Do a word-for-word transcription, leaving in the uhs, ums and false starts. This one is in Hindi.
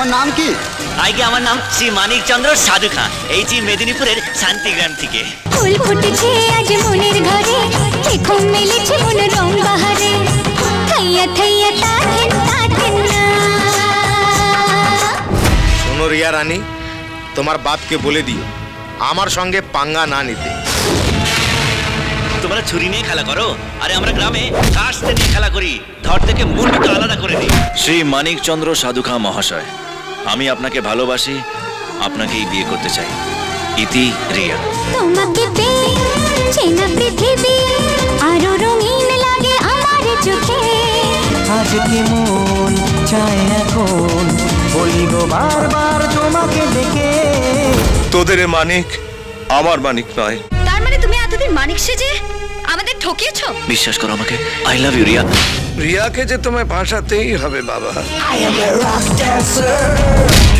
तुम्हार नाम की? आगे हमार नाम श्री मानिक चंद्र साधु खान मेदिनीपुर शांतिग्राम थेके। फूल फुटेछे आज मनेर घरे, देखो मिलेछे मन रंग बाहारे, थैया थैया ताकेन ताकेन ना। सुनो रिया रानी, तुम्हार बाप के बोले दियो आमार संगे पांगा ना निते। तुम्हारा छुरी नहीं खेला करो, अरे हमारे ग्रामे काश से नहीं खेला करी, धड़ देके मुंड तो आलादा करे दी। श्री मानिक चंद्र साधु खान महाशय, आमी आपनाके भालोबासी, आपनाकेई बिये करते चाई। इति रिया तोमाके पे चेना पृथ्वी आरो रंगीन लागे आमारे चोखे, आज की मन चाय एकोन बोली गो बार बार तोमाके देखे। तोदेर मानिक आमार मानिक नय। तार माने तुमि एतदिन मानिक सेजे आमादेर ठकिয়েছো? विश्वास करो आमाके, आई लव यू रिया। रिया के जे तुम्हें भाषातेई होबे बाबा। I am a rock dancer.